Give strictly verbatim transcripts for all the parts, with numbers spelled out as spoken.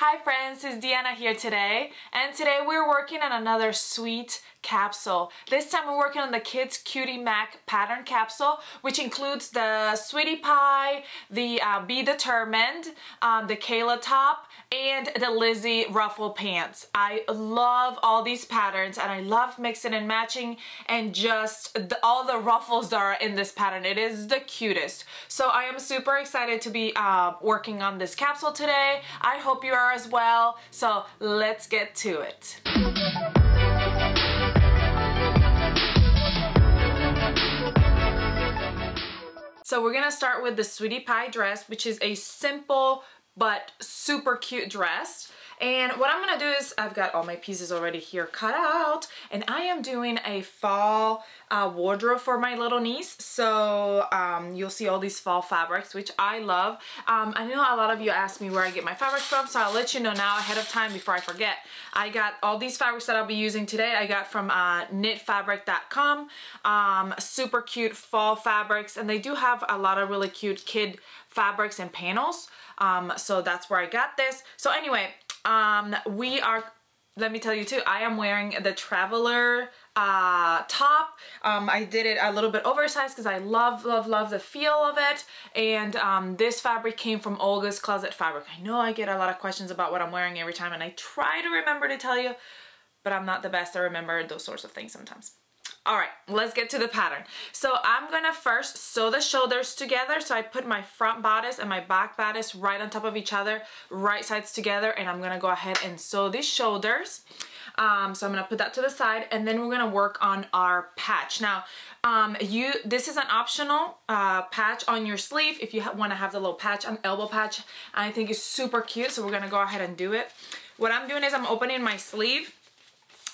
Hi friends, it's Deanna here today, and today we're working on another sweet capsule. This time we're working on the Kids' Cutie Mac pattern capsule, which includes the Sweetie Pie, the uh, Be Determined, um, the Kayla top, and the Lizzie ruffle pants. I love all these patterns, and I love mixing and matching, and just the, all the ruffles that are in this pattern. It is the cutest. So I am super excited to be uh, working on this capsule today. I hope you are as well, so let's get to it. So we're gonna start with the Sweetie Pie dress, which is a simple but super cute dress. And what I'm gonna do is, I've got all my pieces already here cut out, and I am doing a fall uh, wardrobe for my little niece. So um, you'll see all these fall fabrics, which I love. Um, I know a lot of you ask me where I get my fabrics from, so I'll let you know now ahead of time before I forget. I got all these fabrics that I'll be using today. I got from uh, knit fabric dot com, um, super cute fall fabrics, and they do have a lot of really cute kid fabrics and panels. Um, so that's where I got this. So anyway, Um, we are, let me tell you too, I am wearing the Traveler uh, top. Um, I did it a little bit oversized because I love, love, love the feel of it. And um, this fabric came from Olga's Closet Fabric. I know I get a lot of questions about what I'm wearing every time, and I try to remember to tell you, but I'm not the best at remembering those sorts of things sometimes. All right, let's get to the pattern. So I'm gonna first sew the shoulders together. So I put my front bodice and my back bodice right on top of each other, right sides together, and I'm gonna go ahead and sew these shoulders. Um, so I'm gonna put that to the side, and then we're gonna work on our patch. Now, um, you this is an optional uh, patch on your sleeve if you ha wanna have the little patch, an elbow patch. I think it's super cute, so we're gonna go ahead and do it. What I'm doing is I'm opening my sleeve,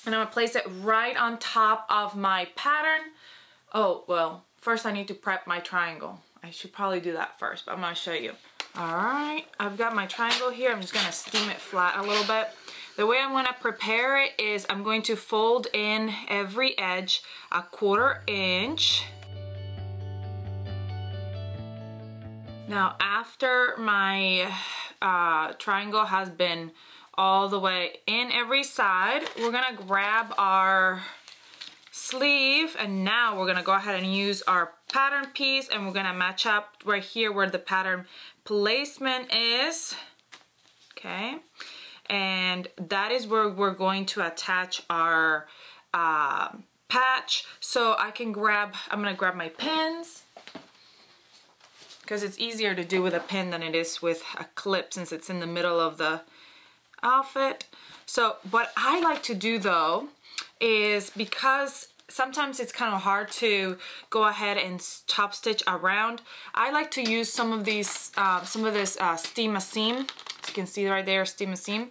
and I'm gonna place it right on top of my pattern. Oh, well, first I need to prep my triangle. I should probably do that first, but I'm gonna show you. All right, I've got my triangle here. I'm just gonna steam it flat a little bit. The way I'm gonna prepare it is I'm going to fold in every edge a quarter inch. Now, after my uh, triangle has been all the way in every side, we're gonna grab our sleeve, and now we're gonna go ahead and use our pattern piece, and we're gonna match up right here where the pattern placement is, okay? And that is where we're going to attach our uh, patch. So I can grab, I'm gonna grab my pins, because it's easier to do with a pin than it is with a clip, since it's in the middle of the outfit. So what I like to do though is, because sometimes it's kind of hard to go ahead and top stitch around, I like to use some of these uh, some of this uh, Steam-A-Seam. You can see right there, Steam-A-Seam,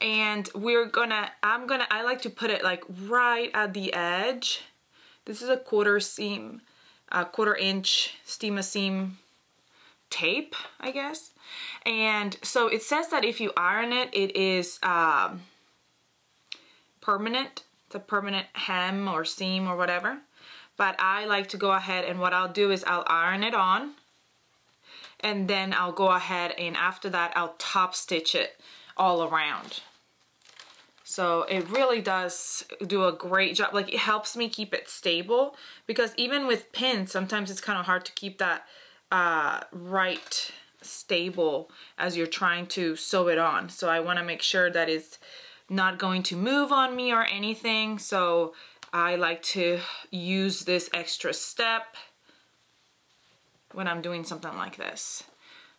and we're gonna I'm gonna I like to put it like right at the edge. This is a quarter seam a quarter inch Steam-A-Seam tape, I guess. And so it says that if you iron it, it is um, permanent. It's a permanent hem or seam or whatever. But I like to go ahead, and what I'll do is I'll iron it on, and then I'll go ahead and after that I'll top stitch it all around. So it really does do a great job. Like, it helps me keep it stable, because even with pins, sometimes it's kind of hard to keep that uh, right stable as you're trying to sew it on. So I want to make sure that it's not going to move on me or anything, so I like to use this extra step when I'm doing something like this.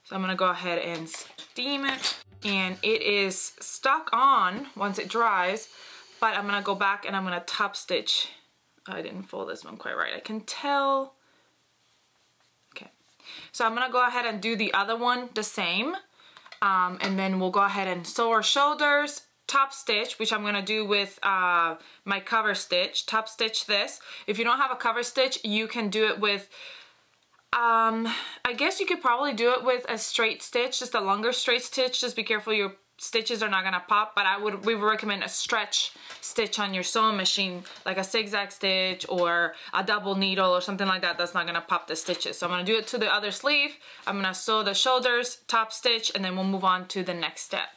So I'm gonna go ahead and steam it, and it is stuck on once it dries, but I'm gonna go back and I'm gonna top stitch. I didn't fold this one quite right, I can tell. So I'm gonna go ahead and do the other one the same, um, and then we'll go ahead and sew our shoulders, top stitch, which I'm gonna do with uh, my cover stitch, top stitch this. If you don't have a cover stitch, you can do it with, um, I guess you could probably do it with a straight stitch, just a longer straight stitch. Just be careful your stitches are not gonna pop, but I would, we would recommend a stretch stitch on your sewing machine, like a zigzag stitch or a double needle or something like that. That's not gonna pop the stitches. So I'm gonna do it to the other sleeve. I'm gonna sew the shoulders, top stitch, and then we'll move on to the next step.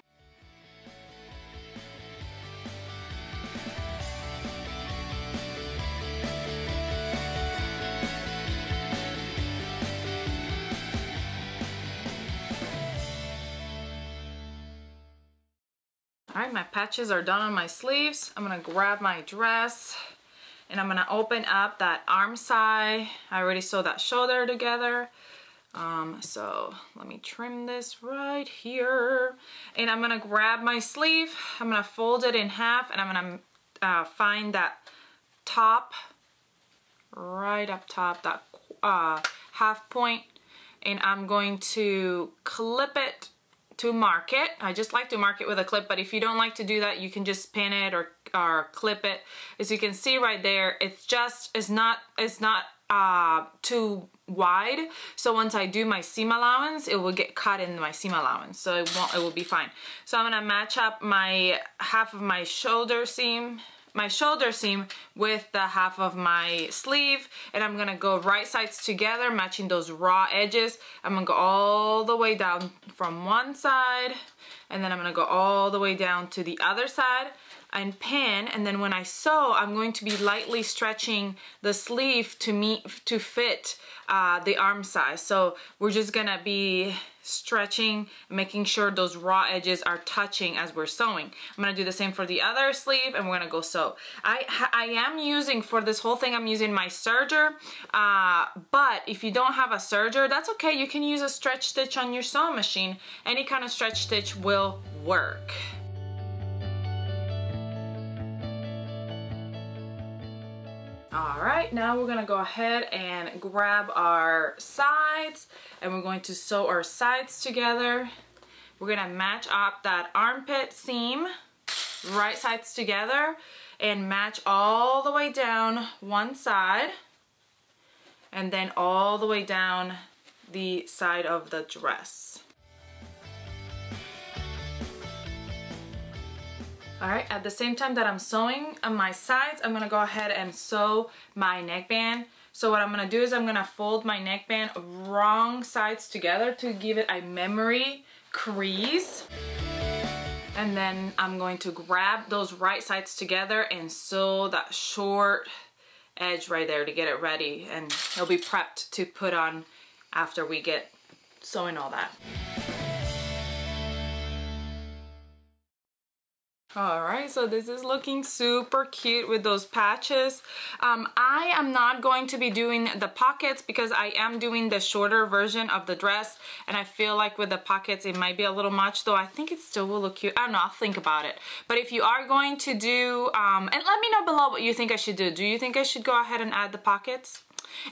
All right, my patches are done on my sleeves. I'm gonna grab my dress and I'm gonna open up that arm side. I already sewed that shoulder together. Um, so let me trim this right here. And I'm gonna grab my sleeve. I'm gonna fold it in half and I'm gonna uh, find that top, right up top, that uh, half point. And I'm going to clip it to mark it. I just like to mark it with a clip, but if you don't like to do that, you can just pin it or, or clip it. As you can see right there, it's just, it's not, it's not uh, too wide. So once I do my seam allowance, it will get cut in my seam allowance. So it won't, it will be fine. So I'm gonna match up my half of my shoulder seam, my shoulder seam with the half of my sleeve, and I'm gonna go right sides together, matching those raw edges. I'm gonna go all the way down from one side, and then I'm gonna go all the way down to the other side and pin. And then when I sew, I'm going to be lightly stretching the sleeve to meet to fit uh, the arm size. So we're just gonna be stretching, making sure those raw edges are touching as we're sewing. I'm gonna do the same for the other sleeve, and we're gonna go sew. I I am using, for this whole thing, I'm using my serger, uh, but if you don't have a serger, that's okay. You can use a stretch stitch on your sewing machine. Any kind of stretch stitch will work. All right, now we're gonna go ahead and grab our sides, and we're going to sew our sides together. We're gonna match up that armpit seam, right sides together, and match all the way down one side, and then all the way down the side of the dress. All right, at the same time that I'm sewing on my sides, I'm gonna go ahead and sew my neckband. So what I'm gonna do is I'm gonna fold my neckband wrong sides together to give it a memory crease. And then I'm going to grab those right sides together and sew that short edge right there to get it ready. And it'll be prepped to put on after we get sewing all that. All right, so this is looking super cute with those patches. Um, I am not going to be doing the pockets because I am doing the shorter version of the dress, and I feel like with the pockets it might be a little much, though I think it still will look cute. I don't know, I'll think about it. But if you are going to do, um, and let me know below what you think I should do. Do you think I should go ahead and add the pockets?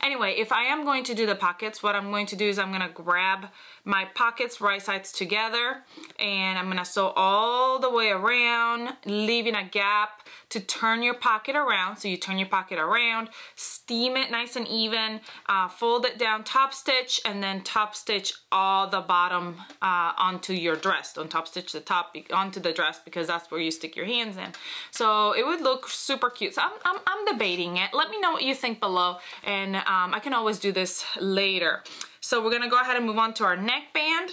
Anyway, if I am going to do the pockets, what I'm going to do is I'm going to grab my pockets right sides together, and I'm going to sew all the way around, leaving a gap to turn your pocket around. So you turn your pocket around, steam it nice and even, uh, fold it down, top stitch, and then top stitch all the bottom uh, onto your dress. Don't top stitch the top onto the dress because that's where you stick your hands in. So it would look super cute. So I'm, I'm, I'm debating it. Let me know what you think below, and And um, I can always do this later. So we're gonna go ahead and move on to our neckband.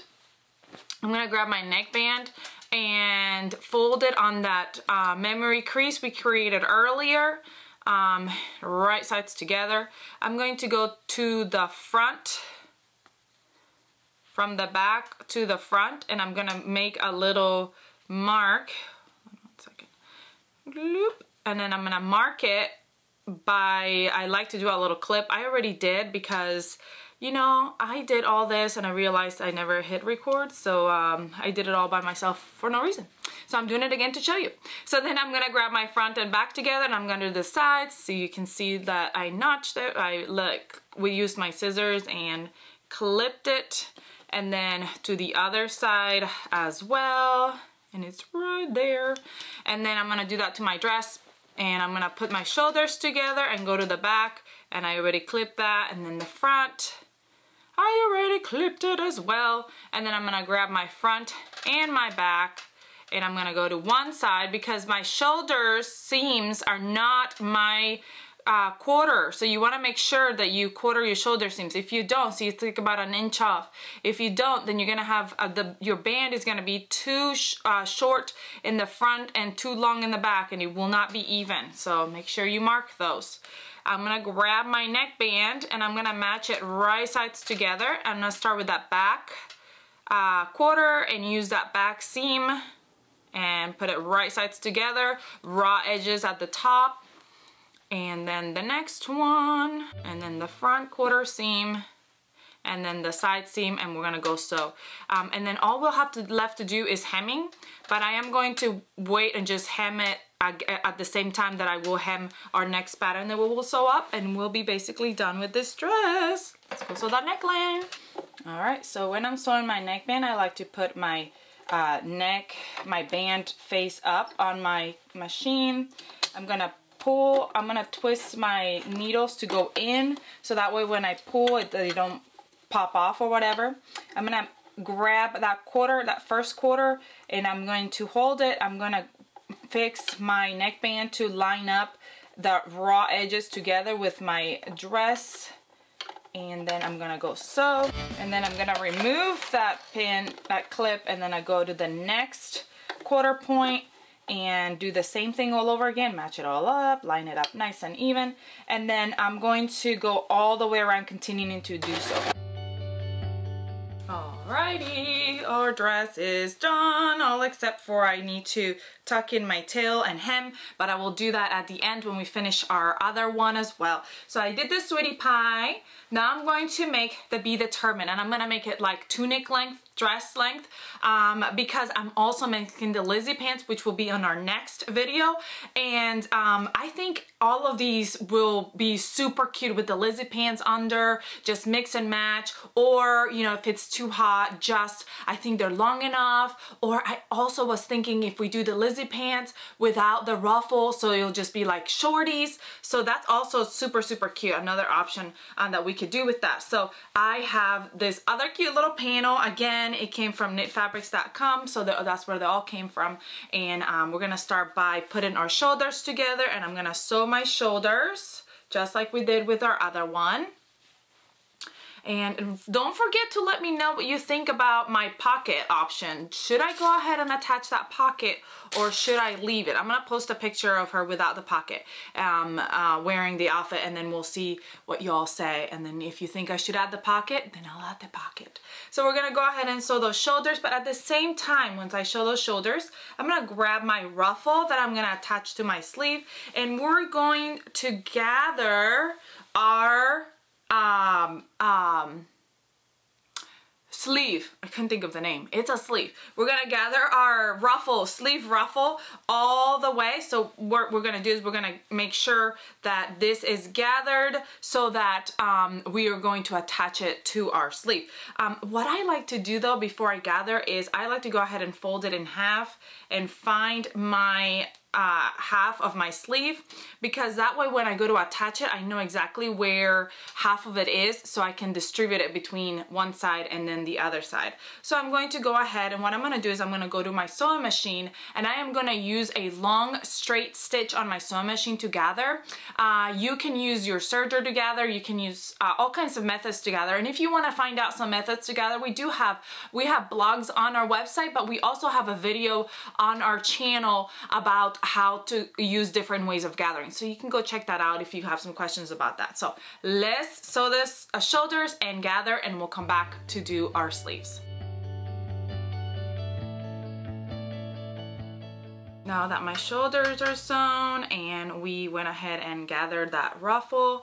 I'm gonna grab my neckband and fold it on that uh, memory crease we created earlier, um, right sides together. I'm going to go to the front, from the back to the front, and I'm gonna make a little mark. One second. Bloop. And then I'm gonna mark it by, I like to do a little clip. I already did because, you know, I did all this and I realized I never hit record, so um, I did it all by myself for no reason. So I'm doing it again to show you. So then I'm gonna grab my front and back together, and I'm gonna do the sides, so you can see that I notched it. I like we used my scissors and clipped it, and then to the other side as well, and it's right there. And then I'm gonna do that to my dress. And I'm gonna put my shoulders together and go to the back, and I already clipped that, and then the front, I already clipped it as well. And then I'm gonna grab my front and my back, and I'm gonna go to one side because my shoulders seams are not my uh, quarter. So you wanna make sure that you quarter your shoulder seams. If you don't, so you think about an inch off. If you don't, then you're gonna have, uh, the your band is gonna be too sh uh, short in the front and too long in the back, and it will not be even. So make sure you mark those. I'm gonna grab my neckband, and I'm gonna match it right sides together. I'm gonna start with that back uh, quarter and use that back seam and put it right sides together, raw edges at the top, and then the next one, and then the front quarter seam, and then the side seam, and we're gonna go sew. Um, and then all we'll have to left to do is hemming, but I am going to wait and just hem it at, at the same time that I will hem our next pattern that we will sew up, and we'll be basically done with this dress. Let's go sew that neckline. All right, so when I'm sewing my neckband, I like to put my uh, neck, my band face up on my machine. I'm gonna pull, I'm gonna twist my needles to go in, so that way when I pull it, they don't pop off or whatever. I'm gonna grab that quarter, that first quarter, and I'm going to hold it. I'm gonna fix my neckband to line up the raw edges together with my dress, and then I'm gonna go sew, and then I'm gonna remove that pin, that clip, and then I go to the next quarter point and do the same thing all over again, match it all up, line it up nice and even, and then I'm going to go all the way around, continuing to do so. Alrighty, our dress is done, all except for I need to tuck in my tail and hem, but I will do that at the end when we finish our other one as well. So I did the Sweetie Pie, now I'm going to make the Be Determined, and I'm going to make it like tunic length, dress length, um, because I'm also making the Lizzie pants, which will be on our next video, and um, I think all of these will be super cute with the Lizzie pants under, just mix and match, or you know, if it's too hot, just I think they're long enough. Or I also was thinking if we do the Lizzie pants without the ruffle, so it'll just be like shorties, so that's also super super cute, another option um, that we could do with that. So I have this other cute little panel, again it came from knit fabrics dot com, so that's where they all came from. And um, we're gonna start by putting our shoulders together, and I'm gonna sew my shoulders just like we did with our other one. And don't forget to let me know what you think about my pocket option. Should I go ahead and attach that pocket, or should I leave it? I'm gonna post a picture of her without the pocket um, uh, wearing the outfit, and then we'll see what y'all say. And then if you think I should add the pocket, then I'll add the pocket. So we're gonna go ahead and sew those shoulders, but at the same time, once I sew those shoulders, I'm gonna grab my ruffle that I'm gonna attach to my sleeve, and we're going to gather our Um, um, sleeve. I couldn't think of the name. It's a sleeve. We're going to gather our ruffle, sleeve ruffle, all the way. So what we're going to do is we're going to make sure that this is gathered so that um, we are going to attach it to our sleeve. Um, what I like to do though before I gather is I like to go ahead and fold it in half and find my Uh, half of my sleeve, because that way when I go to attach it, I know exactly where half of it is, so I can distribute it between one side and then the other side. So I'm going to go ahead, and what I'm going to do is I'm going to go to my sewing machine, and I am going to use a long straight stitch on my sewing machine to gather. Uh, you can use your serger to gather, you can use uh, all kinds of methods to gather. And if you want to find out some methods to gather, we do have, we have blogs on our website, but we also have a video on our channel about how to use different ways of gathering, so you can go check that out if you have some questions about that. So let's sew this uh, shoulders and gather, and we'll come back to do our sleeves. Now that my shoulders are sewn and we went ahead and gathered that ruffle,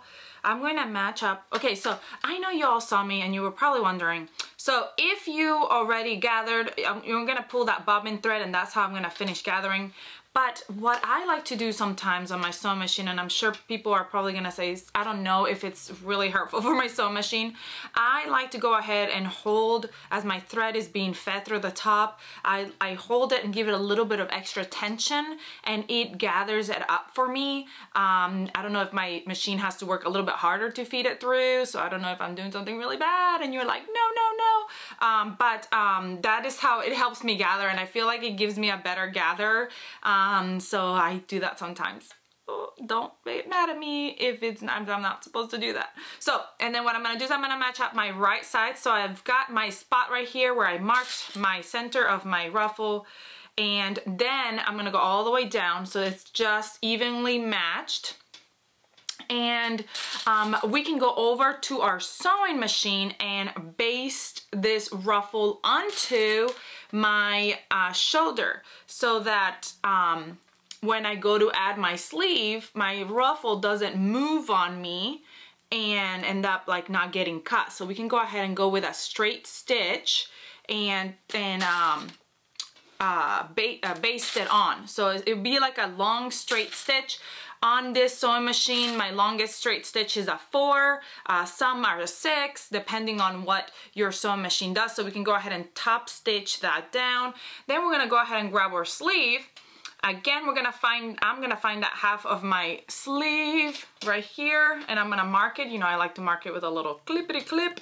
I'm going to match up. Okay, so I know you all saw me and you were probably wondering, so if you already gathered, you're going to pull that bobbin thread, and that's how I'm going to finish gathering. But what I like to do sometimes on my sewing machine, and I'm sure people are probably going to say, I don't know if it's really hurtful for my sewing machine, I like to go ahead and hold, as my thread is being fed through the top, I, I hold it and give it a little bit of extra tension, and it gathers it up for me. Um, I don't know if my machine has to work a little bit harder to feed it through, so I don't know if I'm doing something really bad and you're like, no, no, no. Um, but um, that is how it helps me gather, and I feel like it gives me a better gather. Um, Um, so I do that sometimes. Oh, don't get mad at me if it's not, I'm not supposed to do that. So, and then what I'm going to do is I'm going to match up my right side. So I've got my spot right here where I marked my center of my ruffle, and then I'm going to go all the way down so it's just evenly matched. And um, we can go over to our sewing machine and baste this ruffle onto my uh, shoulder so that um, when I go to add my sleeve, my ruffle doesn't move on me and end up like not getting cut. So we can go ahead and go with a straight stitch and and um, uh, ba uh, baste it on. So it would be like a long straight stitch. On this sewing machine, my longest straight stitch is a four, uh, some are a six, depending on what your sewing machine does. So we can go ahead and top stitch that down. Then we're gonna go ahead and grab our sleeve. Again, we're gonna find, I'm gonna find that half of my sleeve right here, and I'm gonna mark it. You know, I like to mark it with a little clippity clip.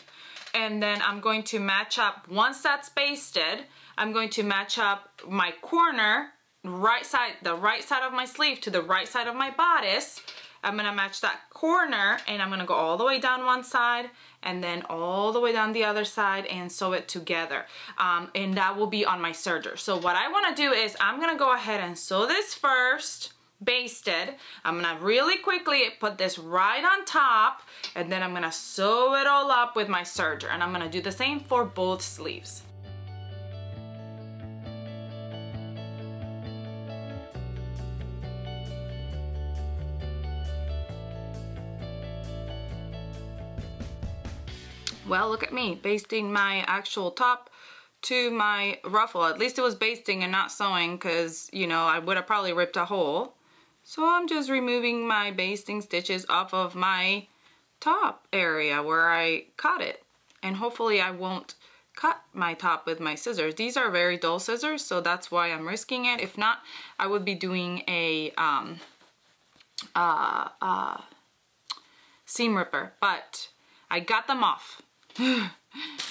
And then I'm going to match up, once that's basted, I'm going to match up my corner right side, the right side of my sleeve to the right side of my bodice. I'm gonna match that corner and I'm gonna go all the way down one side and then all the way down the other side and sew it together, um, and that will be on my serger. So what I want to do is I'm gonna go ahead and sew this first, baste it. I'm gonna really quickly put this right on top and then I'm gonna sew it all up with my serger, and I'm gonna do the same for both sleeves. Well, look at me, basting my actual top to my ruffle. At least it was basting and not sewing, because, you know, I would have probably ripped a hole. So I'm just removing my basting stitches off of my top area where I cut it. And hopefully I won't cut my top with my scissors. These are very dull scissors, so that's why I'm risking it. If not, I would be doing a um, uh, uh, seam ripper. But I got them off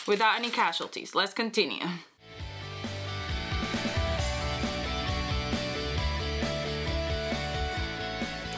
without any casualties. Let's continue.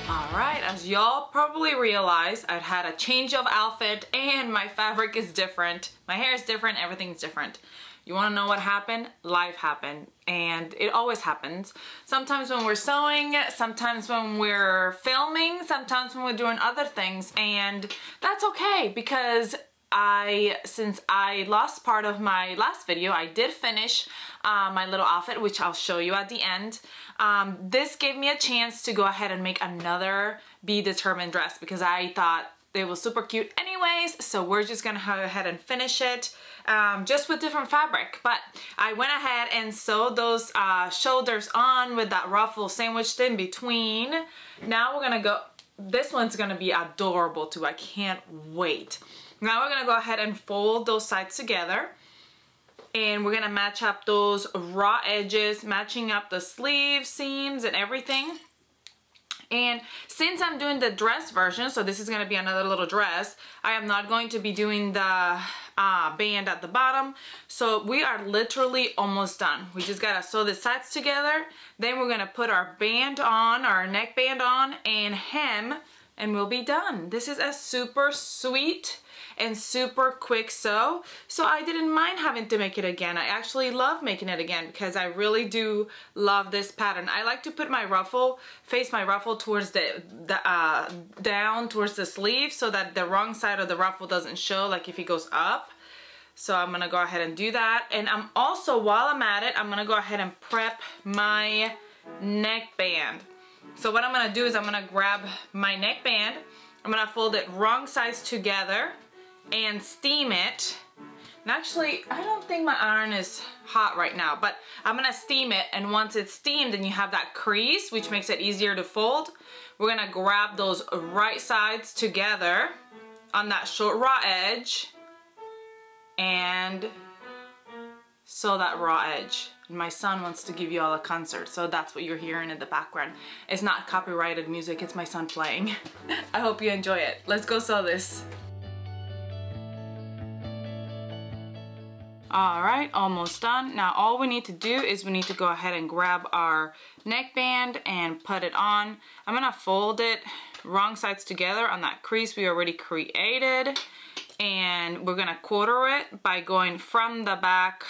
All right, as y'all probably realize, I've had a change of outfit and my fabric is different. My hair is different, everything's different. You wanna know what happened? Life happened, and it always happens. Sometimes when we're sewing, sometimes when we're filming, sometimes when we're doing other things, and that's okay, because I, since I lost part of my last video, I did finish uh, my little outfit, which I'll show you at the end. Um, this gave me a chance to go ahead and make another Be Determined dress, because I thought it was super cute anyways, so we're just gonna go ahead and finish it, um, just with different fabric. But I went ahead and sewed those uh, shoulders on with that ruffle sandwiched in between. Now we're gonna go, this one's gonna be adorable too, I can't wait. Now we're gonna go ahead and fold those sides together, and we're gonna match up those raw edges, matching up the sleeve seams and everything. And since I'm doing the dress version, so this is gonna be another little dress, I am not going to be doing the uh, band at the bottom. So we are literally almost done. We just gotta sew the sides together, then we're gonna put our band on, our neck band on, and hem, and we'll be done. This is a super sweet and super quick sew, so I didn't mind having to make it again. I actually love making it again because I really do love this pattern. I like to put my ruffle, face my ruffle towards the, the uh, down towards the sleeve so that the wrong side of the ruffle doesn't show, like if it goes up. So I'm gonna go ahead and do that. And I'm also, while I'm at it, I'm gonna go ahead and prep my neck band. So what I'm gonna do is I'm gonna grab my neck band, I'm gonna fold it wrong sides together and steam it. And actually, I don't think my iron is hot right now, but I'm gonna steam it, and once it's steamed and you have that crease, which makes it easier to fold, we're gonna grab those right sides together on that short raw edge and sew that raw edge. My son wants to give you all a concert, so that's what you're hearing in the background. It's not copyrighted music, it's my son playing. I hope you enjoy it. Let's go sew this. All right, almost done. Now all we need to do is we need to go ahead and grab our neckband and put it on. I'm gonna fold it wrong sides together on that crease we already created, and we're gonna quarter it by going from the back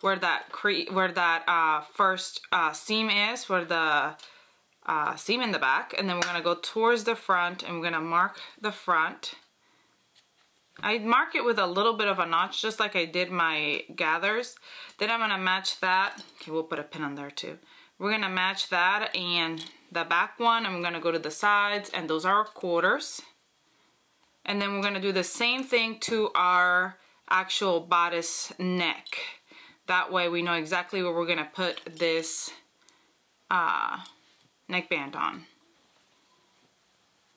where that cre where that uh, first uh, seam is, where the uh, seam in the back, and then we're gonna go towards the front, and we're gonna mark the front I mark it with a little bit of a notch, just like I did my gathers. Then I'm gonna match that. Okay, we'll put a pin on there too. We're gonna match that and the back one. I'm gonna go to the sides, and those are our quarters. And then we're gonna do the same thing to our actual bodice neck. That way we know exactly where we're gonna put this uh, neckband on.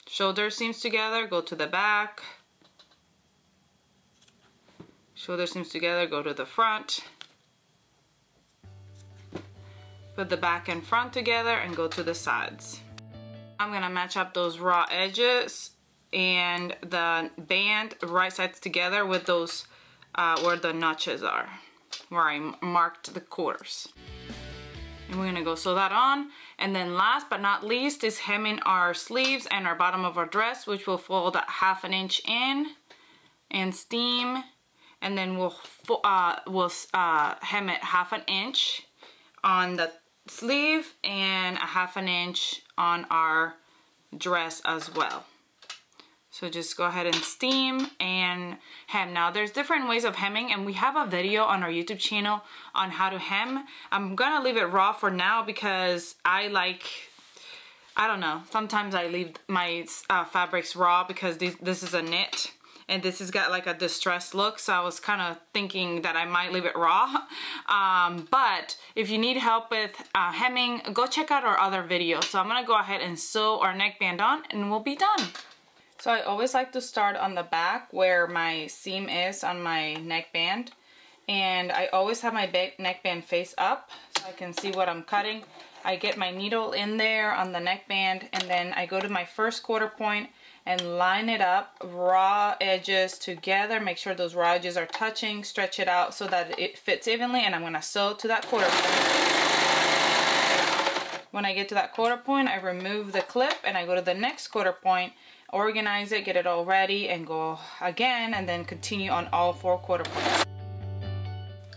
Shoulder seams together, go to the back. Shoulder seams together, go to the front. Put the back and front together and go to the sides. I'm gonna match up those raw edges and the band right sides together with those uh, where the notches are, where I marked the quarters. And we're gonna go sew that on. And then last but not least is hemming our sleeves and our bottom of our dress, which will fold at half an inch in and steam. And then we'll, uh, we'll uh, hem it half an inch on the sleeve and a half an inch on our dress as well. So just go ahead and steam and hem. Now there's different ways of hemming, and we have a video on our YouTube channel on how to hem. I'm gonna leave it raw for now because I like, I don't know, sometimes I leave my uh, fabrics raw because these, this is a knit and this has got like a distressed look, so I was kind of thinking that I might leave it raw. Um, but if you need help with uh, hemming, go check out our other video. So I'm gonna go ahead and sew our neckband on and we'll be done. So I always like to start on the back where my seam is on my neckband, and I always have my neckband face up so I can see what I'm cutting. I get my needle in there on the neckband, and then I go to my first quarter point and line it up, raw edges together, make sure those raw edges are touching, stretch it out so that it fits evenly, and I'm gonna sew to that quarter point. When I get to that quarter point, I remove the clip and I go to the next quarter point, organize it, get it all ready, and go again, and then continue on all four quarter points.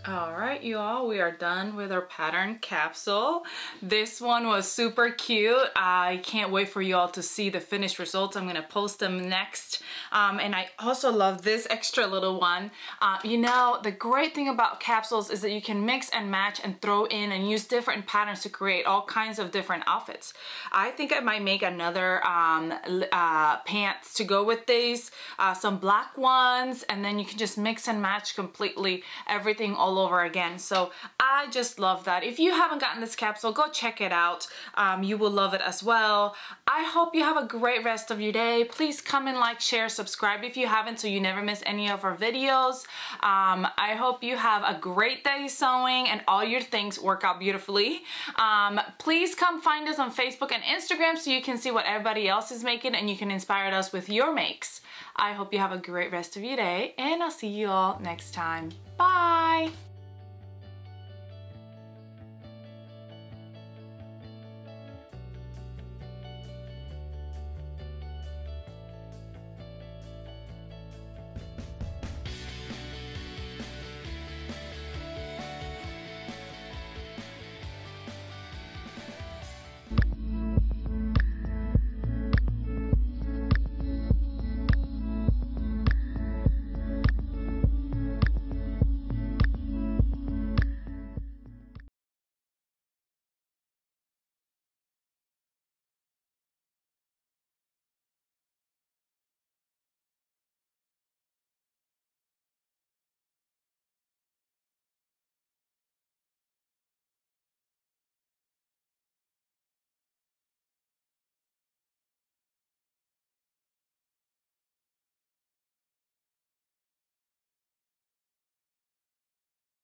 All right, you all, we are done with our pattern capsule. This one was super cute. I can't wait for you all to see the finished results. I'm gonna post them next. Um, and I also love this extra little one. Uh, you know, the great thing about capsules is that you can mix and match and throw in and use different patterns to create all kinds of different outfits. I think I might make another um, uh, pants to go with these, uh, some black ones, and then you can just mix and match completely everything all over again. So I just love that. If you haven't gotten this capsule, go check it out. Um, you will love it as well. I hope you have a great rest of your day. Please comment, like, share, subscribe if you haven't so you never miss any of our videos. Um, I hope you have a great day sewing and all your things work out beautifully. Um, please come find us on Facebook and Instagram so you can see what everybody else is making and you can inspire us with your makes. I hope you have a great rest of your day, and I'll see you all next time. Bye!